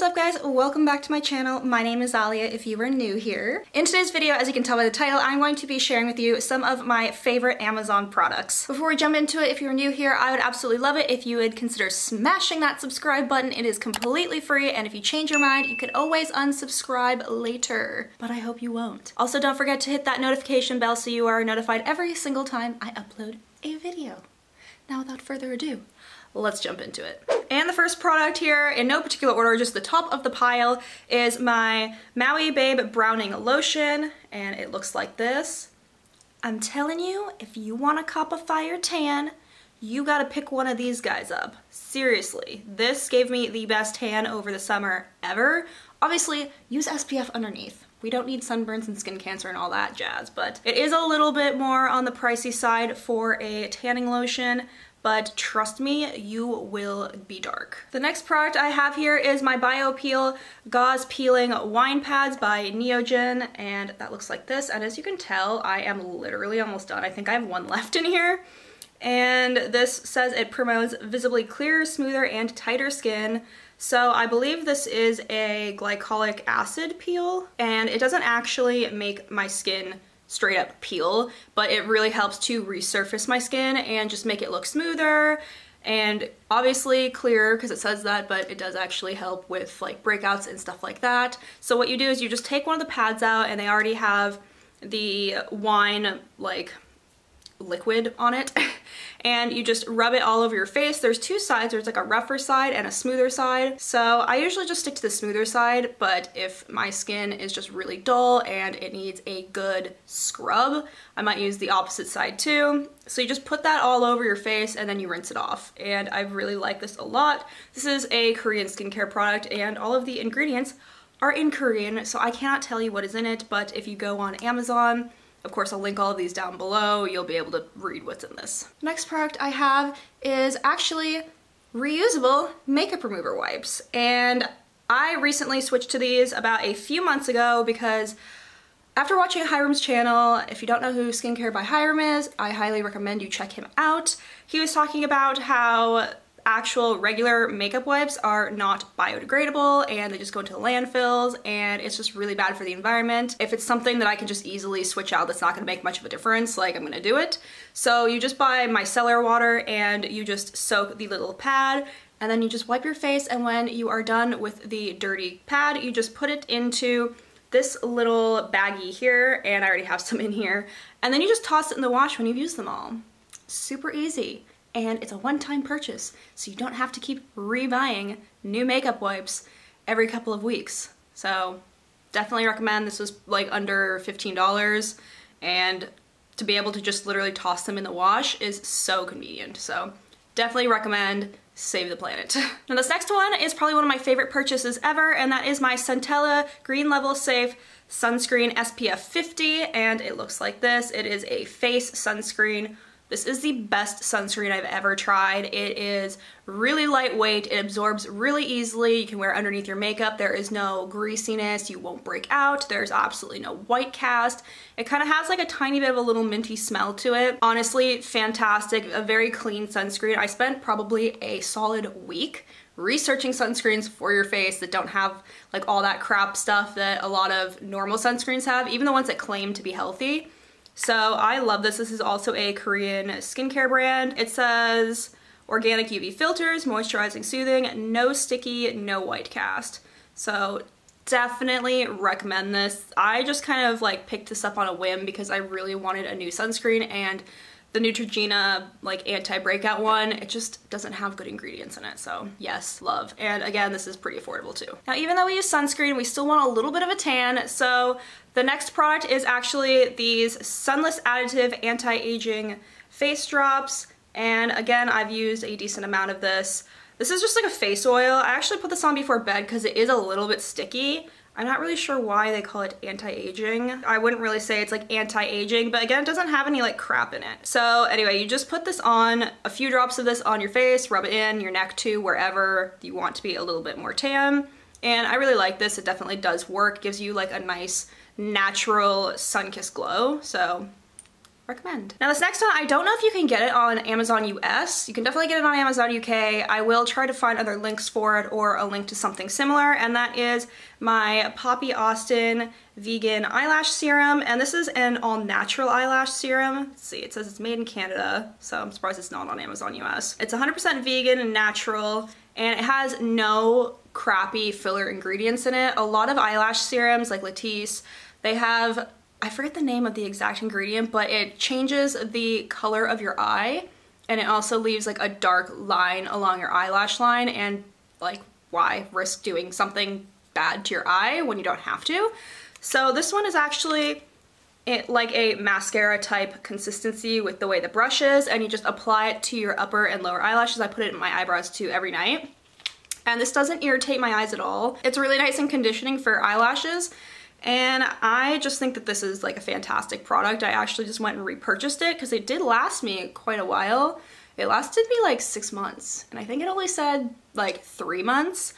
What's up guys, welcome back to my channel. My name is Alia if you are new here. In today's video, as you can tell by the title, I'm going to be sharing with you some of my favorite Amazon products. Before we jump into it, if you're new here, I would absolutely love it if you would consider smashing that subscribe button. It is completely free, and if you change your mind, you can always unsubscribe later, but I hope you won't. Also, don't forget to hit that notification bell so you are notified every single time I upload a video. Now without further ado, let's jump into it. And the first product here, in no particular order, just the top of the pile, is my Maui Babe Browning Lotion, and it looks like this. I'm telling you, if you want to copify your tan, you gotta pick one of these guys up. Seriously, this gave me the best tan over the summer ever. Obviously, use SPF underneath. We don't need sunburns and skin cancer and all that jazz, but it is a little bit more on the pricey side for a tanning lotion. But trust me, you will be dark. The next product I have here is my Bio Peel Gauze Peeling Wine Pads by Neogen, and that looks like this. And as you can tell, I am literally almost done. I think I have one left in here. And this says it promotes visibly clearer, smoother, and tighter skin. So I believe this is a glycolic acid peel, and it doesn't actually make my skin straight up peel, but it really helps to resurface my skin and just make it look smoother and obviously clearer because it says that, but it does actually help with like breakouts and stuff like that. So what you do is you just take one of the pads out, and they already have the wine like liquid on it and you just rub it all over your face. There's two sides. There's like a rougher side and a smoother side. So I usually just stick to the smoother side, but if my skin is just really dull and it needs a good scrub, I might use the opposite side too. So you just put that all over your face and then you rinse it off. And I really like this a lot. This is a Korean skincare product, and all of the ingredients are in Korean, so I cannot tell you what is in it, but if you go on Amazon, of course, I'll link all of these down below. You'll be able to read what's in this. Next product I have is actually reusable makeup remover wipes. And I recently switched to these about a few months ago because after watching Hiram's channel, if you don't know who Skincare by Hiram is, I highly recommend you check him out. He was talking about how actual regular makeup wipes are not biodegradable and they just go into the landfills, and it's just really bad for the environment. If it's something that I can just easily switch out that's not gonna make much of a difference, like, I'm gonna do it. So you just buy micellar water and you just soak the little pad, and then you just wipe your face, and when you are done with the dirty pad, you just put it into this little baggie here, and I already have some in here, and then you just toss it in the wash when you've used them all. Super easy. And it's a one-time purchase, so you don't have to keep rebuying new makeup wipes every couple of weeks. So definitely recommend. This was like under $15, and to be able to just literally toss them in the wash is so convenient. So definitely recommend. Save the planet. Now this next one is probably one of my favorite purchases ever, and that is my Centella Green Level Safe Sunscreen SPF 50, and it looks like this. It is a face sunscreen. This is the best sunscreen I've ever tried. It is really lightweight, it absorbs really easily, you can wear it underneath your makeup, there is no greasiness, you won't break out, there's absolutely no white cast. It kind of has like a tiny bit of a little minty smell to it. Honestly, fantastic, a very clean sunscreen. I spent probably a solid week researching sunscreens for your face that don't have like all that crap stuff that a lot of normal sunscreens have, even the ones that claim to be healthy. So I love this. This is also a Korean skincare brand. It says organic UV filters, moisturizing, soothing, no sticky, no white cast. So definitely recommend this. I just kind of like picked this up on a whim because I really wanted a new sunscreen, and the Neutrogena like anti-breakout one, it just doesn't have good ingredients in it. So yes, love. And again, this is pretty affordable too. Now, even though we use sunscreen, we still want a little bit of a tan. So the next product is actually these Sunless Additive Anti-Aging Face Drops. And again, I've used a decent amount of this. This is just like a face oil. I actually put this on before bed because it is a little bit sticky. I'm not really sure why they call it anti-aging. I wouldn't really say it's like anti-aging, but again, it doesn't have any like crap in it. So anyway, you just put this on, a few drops of this on your face, rub it in, your neck too, wherever you want to be a little bit more tan. And I really like this. It definitely does work. Gives you like a nice natural sun-kissed glow. So recommend. Now this next one, I don't know if you can get it on Amazon US. You can definitely get it on Amazon UK. I will try to find other links for it or a link to something similar, and that is my Poppy Austin Vegan Eyelash Serum, and this is an all-natural eyelash serum. Let's see, it says it's made in Canada, so I'm surprised it's not on Amazon US. It's 100% vegan and natural, and it has no crappy filler ingredients in it. A lot of eyelash serums, like Latrice, they have, I forget the name of the exact ingredient, but it changes the color of your eye, and it also leaves like a dark line along your eyelash line, and like, why risk doing something bad to your eye when you don't have to? So this one is actually like a mascara type consistency with the way the brush is, and you just apply it to your upper and lower eyelashes. I put it in my eyebrows too every night. And this doesn't irritate my eyes at all. It's really nice and conditioning for eyelashes. And I just think that this is like a fantastic product. I actually just went and repurchased it because it did last me quite a while. It lasted me like 6 months, and I think it only said like 3 months.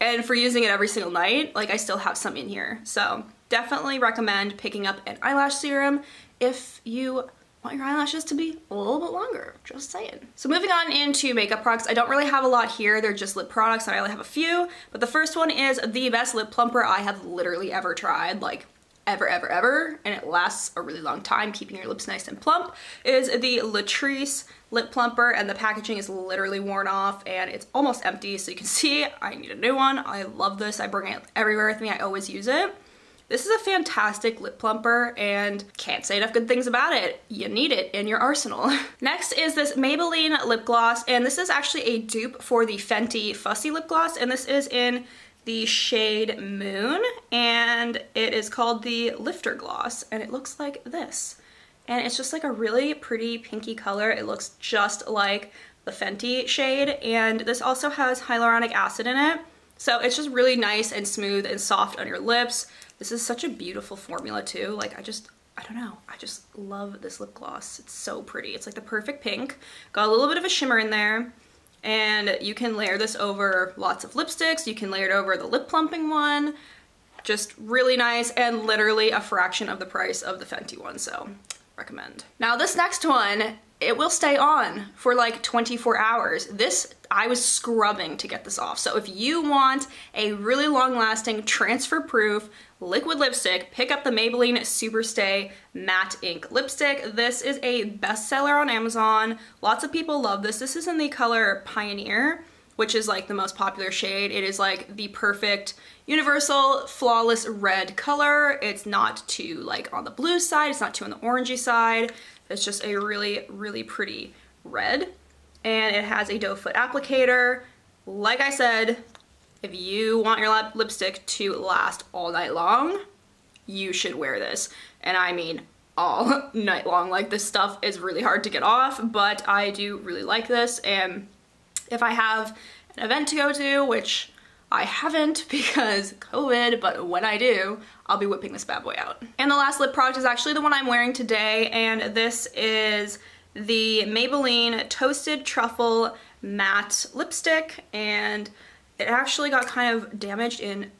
And for using it every single night, like I still have some in here. So definitely recommend picking up an eyelash serum if you want your eyelashes to be a little bit longer, just saying. So moving on into makeup products, I don't really have a lot here, they're just lip products, and I only have a few, but the first one is the best lip plumper I have literally ever tried, like ever, and it lasts a really long time, keeping your lips nice and plump, is the Latrice Lip Plumper, and the packaging is literally worn off, and it's almost empty, so you can see I need a new one. I love this, I bring it everywhere with me, I always use it. This is a fantastic lip plumper and can't say enough good things about it. You need it in your arsenal. Next is this Maybelline lip gloss, and this is actually a dupe for the Fenty Fussy lip gloss, and this is in the shade Moon, and it is called the Lifter Gloss, and it looks like this. And it's just like a really pretty pinky color. It looks just like the Fenty shade, and this also has hyaluronic acid in it. So it's just really nice and smooth and soft on your lips. This is such a beautiful formula too. Like I don't know, I just love this lip gloss. It's so pretty. It's like the perfect pink. Got a little bit of a shimmer in there, and you can layer this over lots of lipsticks. You can layer it over the lip plumping one. Just really nice and literally a fraction of the price of the Fenty one, so recommend. Now this next one, it will stay on for like 24 hours. This, I was scrubbing to get this off. So if you want a really long-lasting, transfer-proof liquid lipstick, pick up the Maybelline Superstay Matte Ink Lipstick. This is a bestseller on Amazon. Lots of people love this. This is in the color Pioneer, which is like the most popular shade. It is like the perfect universal flawless red color. It's not too like on the blue side, it's not too on the orangey side. It's just a really, really pretty red, and it has a doe foot applicator. Like I said, if you want your lipstick to last all night long, you should wear this. And I mean all night long. Like, this stuff is really hard to get off, but I do really like this, and if I have an event to go to, which I haven't because COVID, but when I do, I'll be whipping this bad boy out. And the last lip product is actually the one I'm wearing today, and this is the Maybelline Toasted Truffle Matte Lipstick, and it actually got kind of damaged in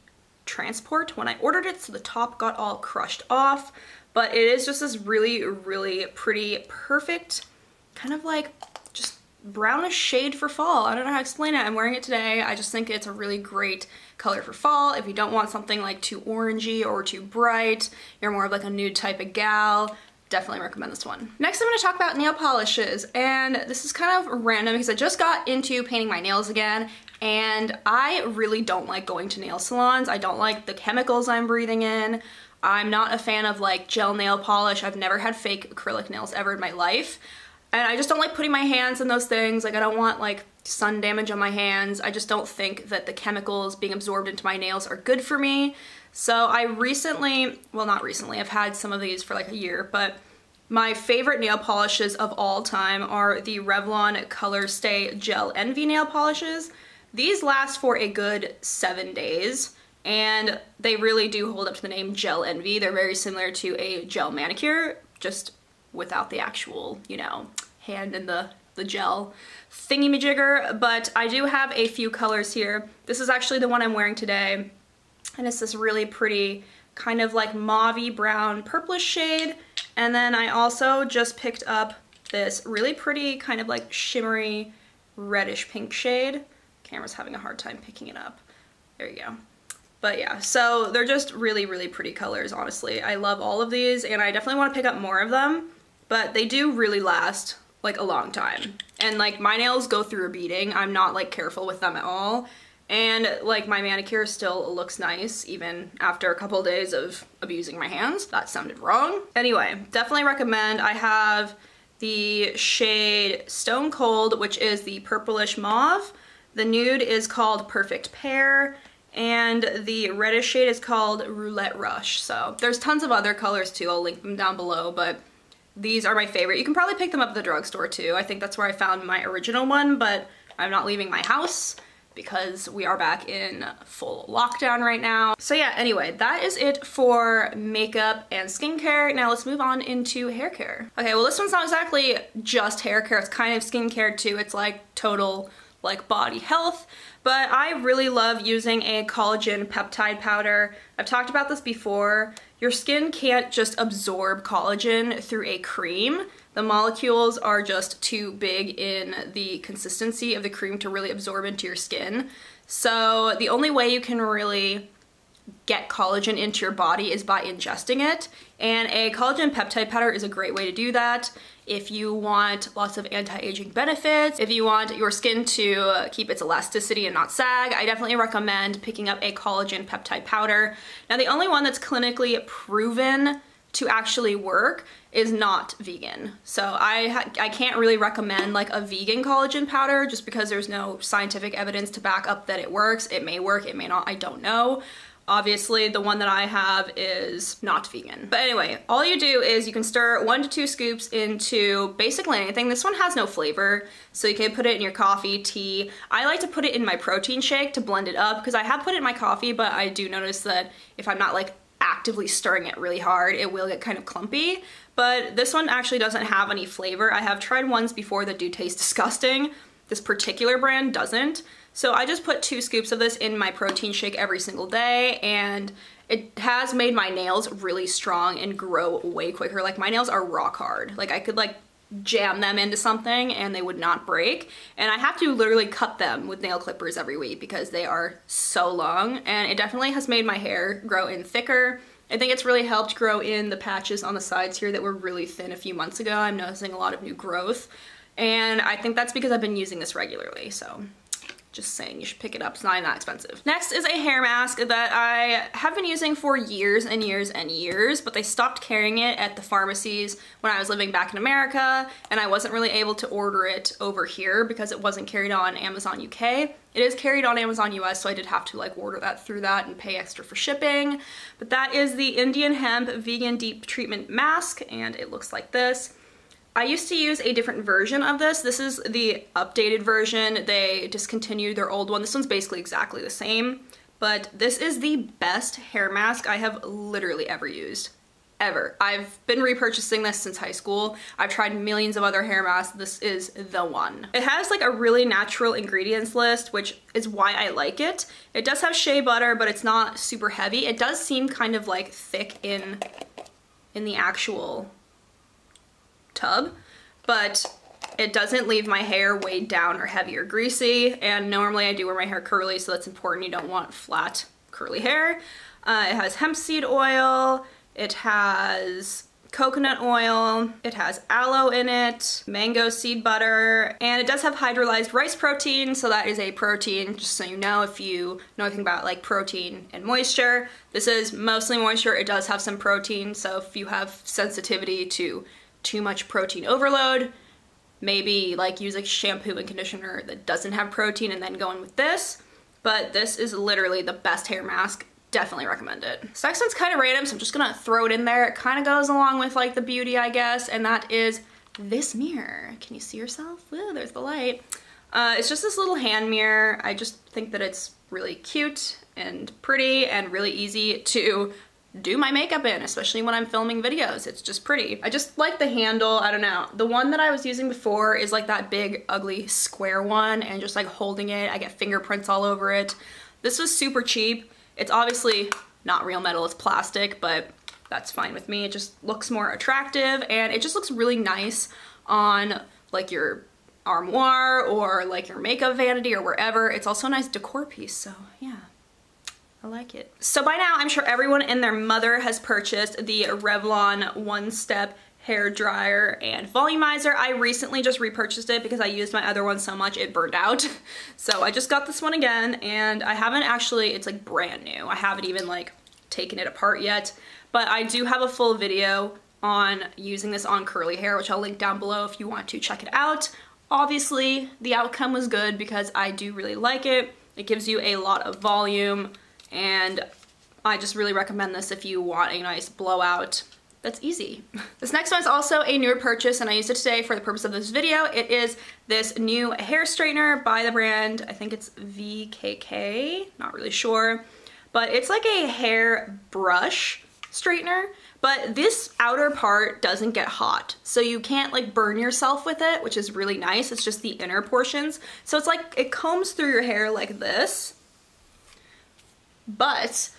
transport when I ordered it, so the top got all crushed off, but it is just this really, really pretty, perfect, kind of like just brownish shade for fall. I don't know how to explain it. I'm wearing it today. I just think it's a really great color for fall. If you don't want something like too orangey or too bright, you're more of like a nude type of gal, definitely recommend this one. Next, I'm going to talk about nail polishes, and this is kind of random because I just got into painting my nails again, and I really don't like going to nail salons. I don't like the chemicals I'm breathing in. I'm not a fan of like gel nail polish. I've never had fake acrylic nails ever in my life. And I just don't like putting my hands in those things. Like, I don't want like sun damage on my hands. I just don't think that the chemicals being absorbed into my nails are good for me. So I recently, well, not recently, I've had some of these for like a year, but my favorite nail polishes of all time are the Revlon Color Stay Gel Envy nail polishes. These last for a good 7 days, and they really do hold up to the name Gel Envy. They're very similar to a gel manicure, just without the actual, you know, hand in the gel thingy-majigger, but I do have a few colors here. This is actually the one I'm wearing today, and it's this really pretty kind of like mauve-brown purplish shade, And then I also just picked up this really pretty kind of like shimmery reddish pink shade. Camera's having a hard time picking it up. There you go. But yeah, so they're just really, really pretty colors, honestly. I love all of these, and I definitely want to pick up more of them, but they do really last like a long time. And like my nails go through a beating. I'm not like careful with them at all. And like my manicure still looks nice even after a couple of days of abusing my hands. That sounded wrong. Anyway, definitely recommend. I have the shade Stone Cold, which is the purplish mauve. The nude is called Perfect Pear, and the reddish shade is called Roulette Rush. So there's tons of other colors too. I'll link them down below, but these are my favorite. You can probably pick them up at the drugstore too. I think that's where I found my original one, but I'm not leaving my house because we are back in full lockdown right now. So yeah, anyway, that is it for makeup and skincare. Now let's move on into hair care. Okay, well this one's not exactly just hair care. It's kind of skincare too. It's like total like body health, but I really love using a collagen peptide powder. I've talked about this before. Your skin can't just absorb collagen through a cream. The molecules are just too big in the consistency of the cream to really absorb into your skin. So the only way you can really get collagen into your body is by ingesting it, and a collagen peptide powder is a great way to do that. If you want lots of anti-aging benefits, if you want your skin to keep its elasticity and not sag, I definitely recommend picking up a collagen peptide powder. Now the only one that's clinically proven to actually work is not vegan. So I can't really recommend like a vegan collagen powder just because there's no scientific evidence to back up that it works. It may work, it may not, I don't know. Obviously, the one that I have is not vegan. But anyway, all you do is you can stir 1 to 2 scoops into basically anything. This one has no flavor, so you can put it in your coffee, tea. I like to put it in my protein shake to blend it up because I have put it in my coffee, but I do notice that if I'm not like actively stirring it really hard, it will get kind of clumpy. But this one actually doesn't have any flavor. I have tried ones before that do taste disgusting. This particular brand doesn't. So I just put 2 scoops of this in my protein shake every single day, and it has made my nails really strong and grow way quicker. Like my nails are rock hard. Like I could like jam them into something and they would not break. And I have to literally cut them with nail clippers every week because they are so long, and it definitely has made my hair grow in thicker. I think it's really helped grow in the patches on the sides here that were really thin a few months ago. I'm noticing a lot of new growth, and I think that's because I've been using this regularly, so. Just saying, you should pick it up. It's not even that expensive. Next is a hair mask that I have been using for years and years and years, but they stopped carrying it at the pharmacies when I was living back in America, and I wasn't really able to order it over here because it wasn't carried on Amazon UK. It is carried on Amazon US, so I did have to like order that through that and pay extra for shipping. But that is the Indian Hemp Vegan Deep Treatment Mask, and it looks like this. I used to use a different version of this. This is the updated version. They discontinued their old one. This one's basically exactly the same, but this is the best hair mask I have literally ever used, ever. I've been repurchasing this since high school. I've tried millions of other hair masks. This is the one. It has like a really natural ingredients list, which is why I like it. It does have shea butter, but it's not super heavy. It does seem kind of like thick in the actual tub, but it doesn't leave my hair weighed down or heavy or greasy. And normally I do wear my hair curly, so that's important. You don't want flat curly hair. It has hemp seed oil, it has coconut oil, it has aloe in it, mango seed butter, and it does have hydrolyzed rice protein. So that is a protein, just so you know, if you know anything about like protein and moisture. This is mostly moisture. It does have some protein, so if you have sensitivity to too much protein overload, maybe like use a shampoo and conditioner that doesn't have protein and then go in with this. But this is literally the best hair mask. Definitely recommend it. So next one's kind of random, so I'm just gonna throw it in there. It kind of goes along with like the beauty, I guess, and that is this mirror. Can you see yourself? Ooh, there's the light. It's just this little hand mirror. I just think that it's really cute and pretty and really easy to do my makeup in, especially when I'm filming videos. It's just pretty. I just like the handle. I don't know. The one that I was using before is like that big ugly square one, and just like holding it, I get fingerprints all over it. This was super cheap. It's obviously not real metal, it's plastic, but that's fine with me. It just looks more attractive and it just looks really nice on like your armoire or like your makeup vanity or wherever. It's also a nice decor piece, so yeah, I like it. So by now I'm sure everyone and their mother has purchased the Revlon One Step Hair Dryer and Volumizer. I recently just repurchased it because I used my other one so much it burned out. So I just got this one again, and I haven't actually, it's like brand new. I haven't even like taken it apart yet, but I do have a full video on using this on curly hair, which I'll link down below if you want to check it out. Obviously, the outcome was good because I do really like it. It gives you a lot of volume, and I just really recommend this if you want a nice blowout that's easy. This next one is also a newer purchase, and I used it today for the purpose of this video. It is this new hair straightener by the brand, I think it's VKK, not really sure, but it's like a hair brush straightener, but this outer part doesn't get hot, so you can't like burn yourself with it, which is really nice. It's just the inner portions. So it's like it combs through your hair like this, but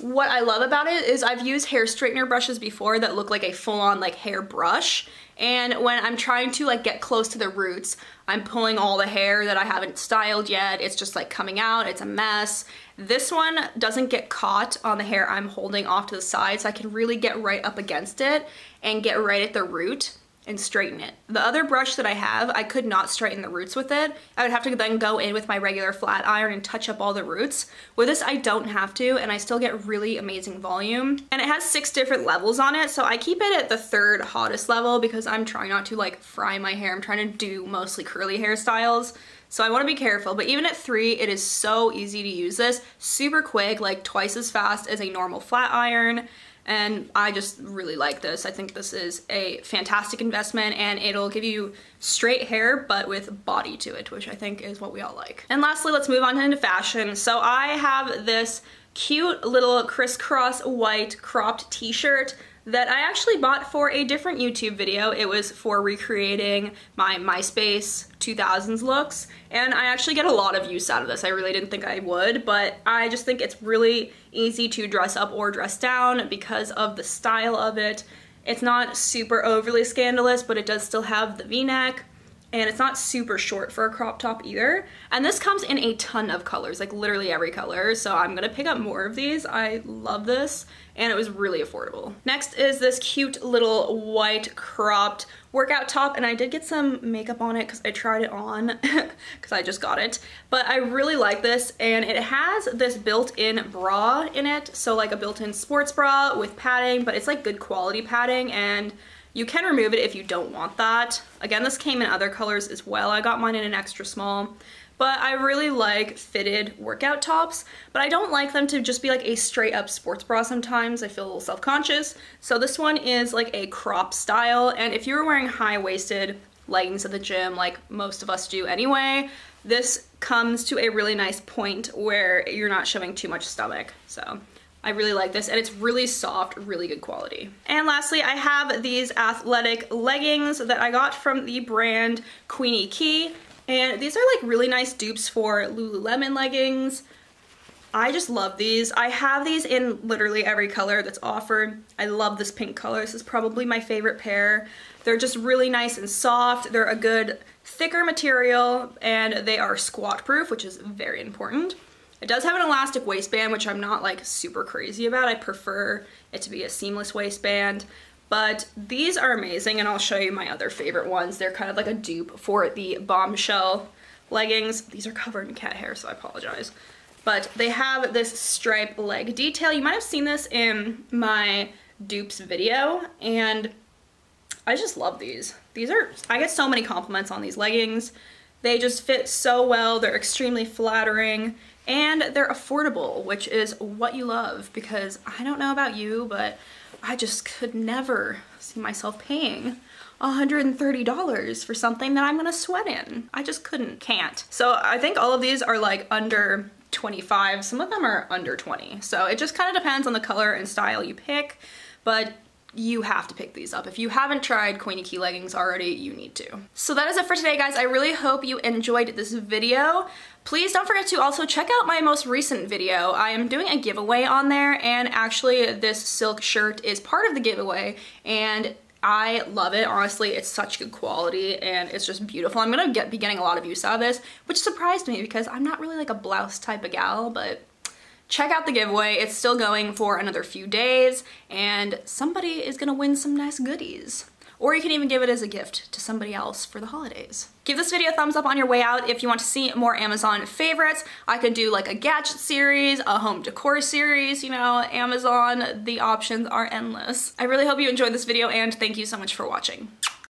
what I love about it is I've used hair straightener brushes before that look like a full-on like hair brush, and when I'm trying to like get close to the roots, I'm pulling all the hair that I haven't styled yet. It's just like coming out, it's a mess. This one doesn't get caught on the hair I'm holding off to the side, so I can really get right up against it and get right at the root and straighten it. The other brush that I have, I could not straighten the roots with it. I would have to then go in with my regular flat iron and touch up all the roots. With this, I don't have to, and I still get really amazing volume. And it has 6 different levels on it, so I keep it at the 3rd hottest level because I'm trying not to like fry my hair. I'm trying to do mostly curly hairstyles, so I want to be careful. But even at 3, it is so easy to use this. Super quick, like twice as fast as a normal flat iron. And I just really like this. I think this is a fantastic investment, and it'll give you straight hair but with body to it, which I think is what we all like. And lastly, let's move on into fashion. So I have this cute little crisscross white cropped t-shirt that I actually bought for a different YouTube video. It was for recreating my MySpace 2000s looks, and I actually get a lot of use out of this. I really didn't think I would, but I just think it's really easy to dress up or dress down because of the style of it. It's not super overly scandalous, but it does still have the v-neck, and it's not super short for a crop top either. And this comes in a ton of colors, like literally every color, so I'm gonna pick up more of these. I love this, and it was really affordable. Next is this cute little white cropped workout top, and I did get some makeup on it because I tried it on because I just got it, but I really like this, and it has this built-in bra in it, so like a built-in sports bra with padding, but it's like good quality padding, and you can remove it if you don't want that. Again, this came in other colors as well. I got mine in an extra small, but I really like fitted workout tops, but I don't like them to just be like a straight up sports bra sometimes. I feel a little self-conscious. So this one is like a crop style, and if you were wearing high-waisted leggings at the gym, like most of us do anyway, this comes to a really nice point where you're not showing too much stomach. So I really like this, and it's really soft, really good quality. And lastly, I have these athletic leggings that I got from the brand Queenie Ke, and these are like really nice dupes for Lululemon leggings. I just love these. I have these in literally every color that's offered. I love this pink color. This is probably my favorite pair. They're just really nice and soft. They're a good thicker material, and they are squat proof, which is very important. It does have an elastic waistband, which I'm not like super crazy about. I prefer it to be a seamless waistband, but these are amazing, and I'll show you my other favorite ones. They're kind of like a dupe for the bombshell leggings. These are covered in cat hair, so I apologize. But they have this stripe leg detail. You might have seen this in my dupes video, and I just love these. These are, I get so many compliments on these leggings. They just fit so well. They're extremely flattering, and they're affordable, which is what you love, because I don't know about you, but I just could never see myself paying $130 for something that I'm gonna sweat in. I just can't. So I think all of these are like under 25. Some of them are under 20. So it just kind of depends on the color and style you pick, but you have to pick these up. If you haven't tried Queenie Ke leggings already, you need to. So that is it for today, guys. I really hope you enjoyed this video. Please don't forget to also check out my most recent video. I am doing a giveaway on there, and actually this silk shirt is part of the giveaway, and I love it. Honestly, it's such good quality and it's just beautiful. I'm gonna be getting a lot of use out of this, which surprised me because I'm not really like a blouse type of gal, but check out the giveaway. It's still going for another few days and somebody is gonna win some nice goodies. Or you can even give it as a gift to somebody else for the holidays. Give this video a thumbs up on your way out if you want to see more Amazon favorites. I could do like a gadget series, a home decor series, you know, Amazon, the options are endless. I really hope you enjoyed this video and thank you so much for watching.